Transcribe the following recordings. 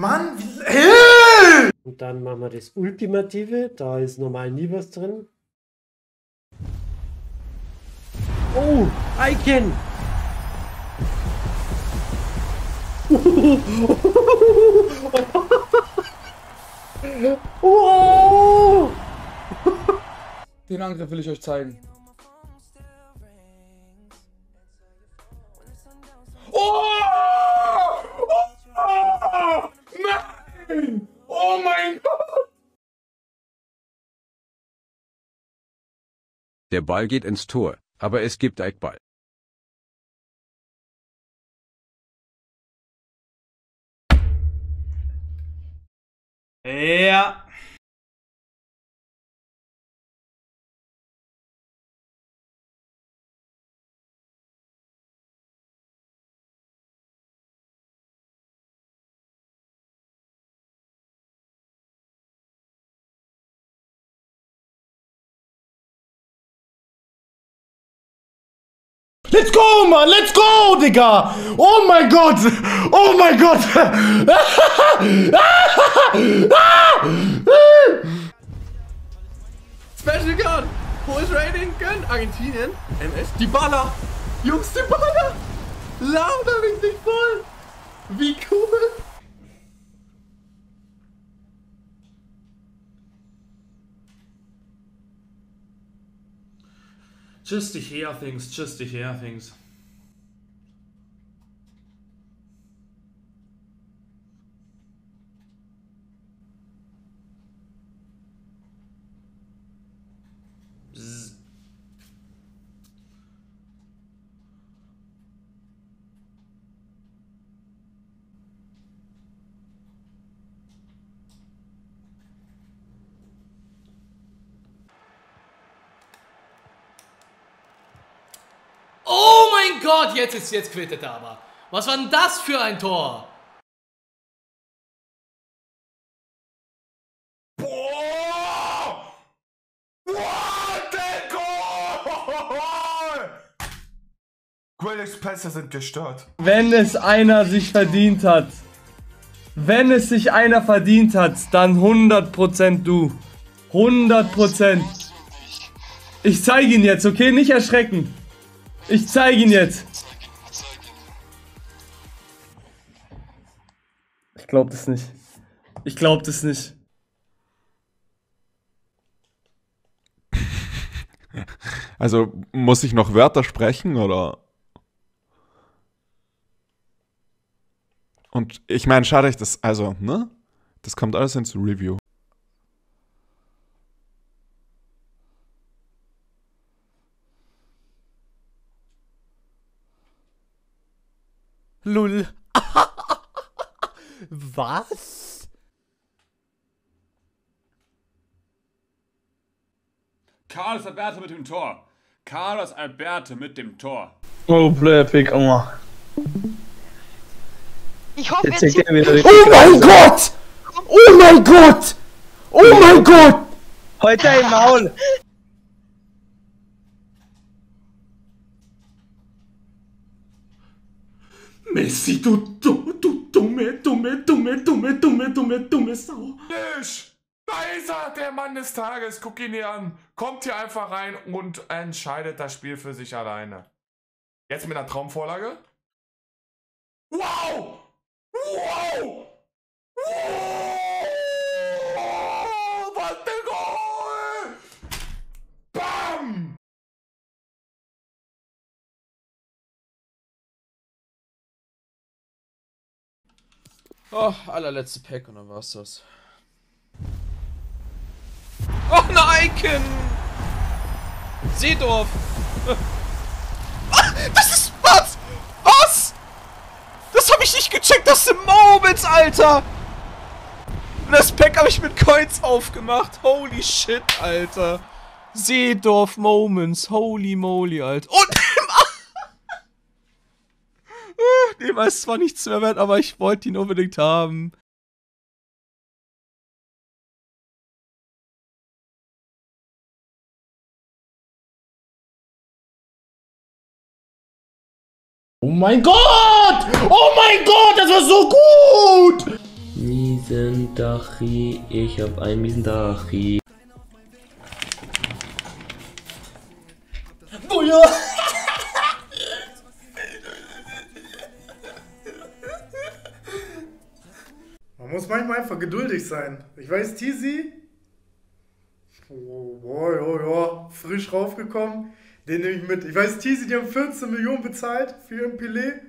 Mann, wie... Hey! Und dann machen wir das Ultimative. Da ist normal nie was drin. Oh, Icon! Oh! Den Angriff will ich euch zeigen. Oh! Oh! Nein! Oh mein Gott! Der Ball geht ins Tor, aber es gibt Eckball. Ja. Let's go, Mann! Let's go, Digga! Oh mein Gott! Oh mein Gott! Special Guard! Hohes Rating, gönn! Argentinien! MS! Dybala! Jungs, Dybala! Lauter richtig voll! Wie cool! Just to hear things, just to hear things. Bzz. Gott, jetzt quittet er aber. Was war denn das für ein Tor? Boah! What the goal! Greatest Pässe sind gestört. Wenn es einer sich verdient hat, dann 100% du. 100%. Ich zeige ihn jetzt, okay? Nicht erschrecken. Ich zeige ihn jetzt. Ich glaube das nicht. Also, muss ich noch Wörter sprechen, oder? Und ich meine, schade, ich das, also, ne? Das kommt alles ins Review. Lull. Was? Carlos Alberto mit dem Tor. Oh, Player Pick, oh. Ich hoffe, jetzt er wieder richtig. Oh mein Gott! Heute im Maul! Messi, du dumme Sau. Da ist er, der Mann des Tages. Guck ihn hier an. Kommt hier einfach rein und entscheidet das Spiel für sich alleine. Jetzt mit einer Traumvorlage. Wow! Wow! Wow! Was ein Goal! Bam! Oh, allerletzte Pack und dann war's das. Oh, ne Icon! Seedorf! Ah, das ist was! Was? Das hab ich nicht gecheckt, das sind Moments, Alter! Und das Pack habe ich mit Coins aufgemacht. Holy shit, Alter. Seedorf Moments, holy moly, Alter. Und dem ist zwar nichts mehr wert, aber ich wollte ihn unbedingt haben. Oh mein Gott! Das war so gut! Misendachi. Ich hab ein Misendachi. Boja! Man muss manchmal einfach geduldig sein. Ich weiß, Tizi. Frisch raufgekommen. Den nehme ich mit. Ich weiß, Tizi, die haben 14 Millionen bezahlt für ihren Pelé.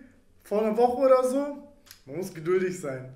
Vor einer Woche oder so. Man muss geduldig sein.